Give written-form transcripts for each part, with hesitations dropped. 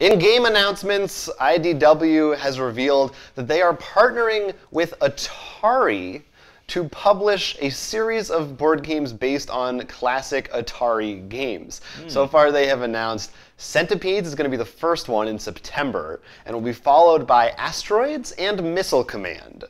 In game announcements, IDW has revealed that they are partnering with Atari to publish a series of board games based on classic Atari games. So far they have announced Centipede is going to be the first one in September, and will be followed by Asteroids and Missile Command.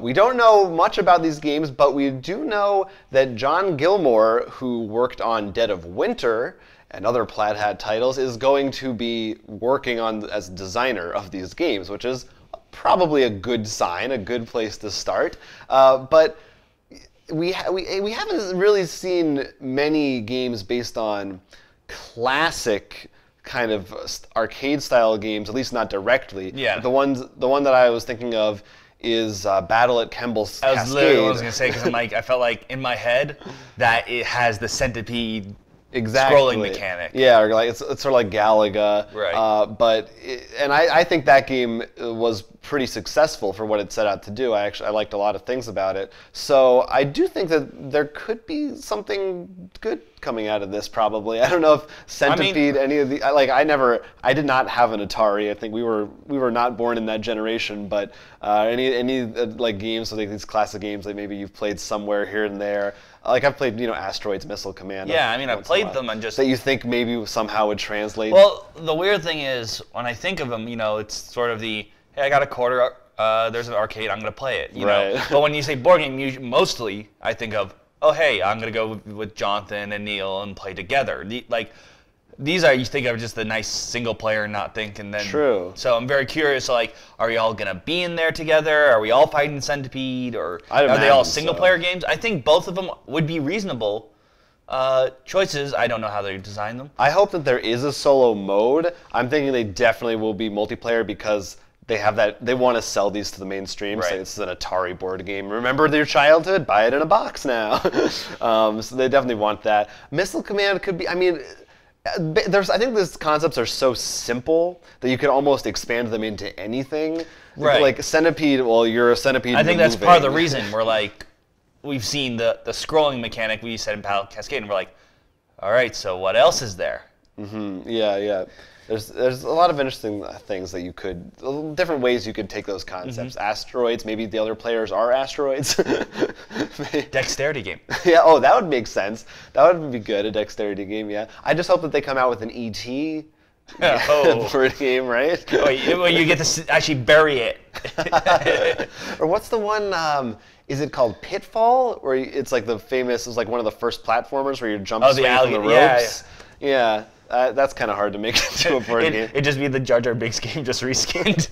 We don't know much about these games, but we do know that Jon Gilmour, who worked on Dead of Winter and other Plaid Hat titles, is going to be working on as designer of these games, which is probably a good sign, a good place to start. But we haven't really seen many games based on classic kind of arcade style games, at least not directly. Yeah. The one that I was thinking of is Battle at Kemble's. That was literally what I was gonna say, because I'm like, I felt like in my head that it has the Centipede. Exactly. Scrolling mechanic. Yeah, or like it's sort of like Galaga. Right. And I think that game was pretty successful for what it set out to do. I liked a lot of things about it. So I do think that there could be something good coming out of this, probably. I don't know if Centipede, any of the, like, I did not have an Atari. I think we were not born in that generation, but any games, like these classic games that maybe you've played somewhere here and there. Like I've played, you know, Asteroids, Missile Command. Yeah, I mean, I've played them and just... That you think maybe somehow would translate. Well, the weird thing is, when I think of them, you know, it's sort of the, hey, I got a quarter, there's an arcade, I'm going to play it, you know? But when you say board game, you mostly I think of, oh, hey, I'm going to go with Jonathan and Neil and play together. Like, these are, you think of just the nice single player not think and then... True. So I'm very curious, like, are we all going to be in there together? Are we all fighting Centipede? Or are they all single player games? I think both of them would be reasonable choices. I don't know how they design them. I hope that there is a solo mode. I'm thinking they definitely will be multiplayer because they have that, they want to sell these to the mainstream. Right. Say this is an Atari board game. Remember your childhood? Buy it in a box now. So they definitely want that. Missile Command could be, I mean... I think these concepts are so simple that you could almost expand them into anything. Right. Like Centipede, well, you're a centipede. I think that's part of the reason we're like, we've seen the scrolling mechanic we said in Battle Cascade, and we're like, all right, so what else is there? Mm-hmm. Yeah, yeah. There's a lot of interesting things that you could, different ways you could take those concepts. Mm-hmm. Asteroids, maybe the other players are asteroids. Dexterity game. Yeah, oh, that would make sense. That would be good, a dexterity game, yeah. I just hope that they come out with an E.T. Board game, right? Well, you get to actually bury it. Or what's the one, is it called Pitfall? Where it's like the famous, it's like one of the first platformers where you jump from the ropes. Yeah. That's kind of hard to make into a board game. It'd just be the Jar Jar Binks game just reskinned.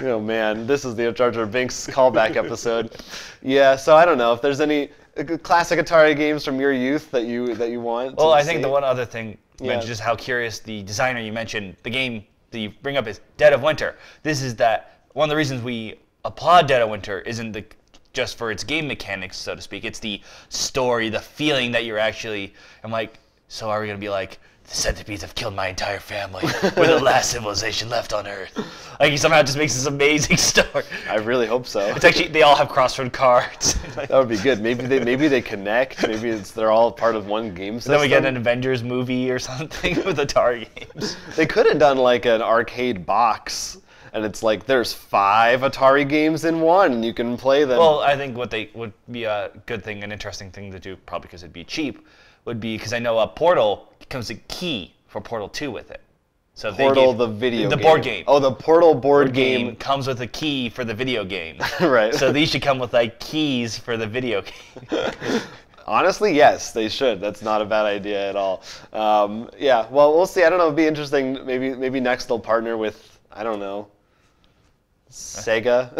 Oh man, this is the Jar Jar Binks callback episode. Yeah, so I don't know if there's any classic Atari games from your youth that you want. Well, I think the one other thing mentioned is how curious the designer you mentioned, the game that you bring up is Dead of Winter. This is that one of the reasons we applaud Dead of Winter isn't just for its game mechanics, so to speak. It's the story, the feeling that you're actually. I'm like. So are we going to be like, the centipedes have killed my entire family. We're the last civilization left on Earth. Like, he somehow just makes this amazing story. I really hope so. It's actually, they all have crossword cards. That would be good. Maybe they connect. Maybe they're all part of one game system. And then we get an Avengers movie or something with Atari games. They could have done, like, an arcade box. And it's like, there's 5 Atari games in one. You can play them. Well, I think what they would be a good thing, an interesting thing to do, probably because it'd be cheap, would be, because I know Portal comes a key for Portal 2 with it. So Portal, the video game. The board game. Oh, the Portal board game. Comes with a key for the video game. Right. So these should come with, like, keys for the video game. Honestly, yes, they should. That's not a bad idea at all. Yeah, well, we'll see. I don't know. It'd be interesting. Maybe next they'll partner with, I don't know, Sega.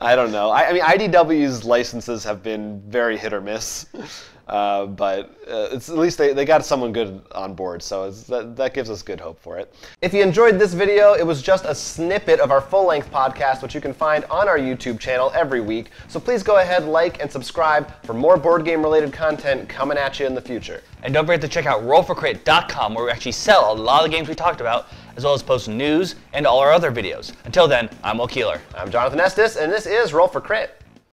I don't know. I mean, IDW's licenses have been very hit or miss. But it's at least they got someone good on board, so that gives us good hope for it. If you enjoyed this video, it was just a snippet of our full-length podcast, which you can find on our YouTube channel every week. So please go ahead, like, and subscribe for more board game-related content coming at you in the future. And don't forget to check out rollforcrit.com, where we actually sell a lot of the games we talked about, as well as post news and all our other videos. Until then, I'm Will Keeler. I'm Jonathan Estes, and this is Roll for Crit.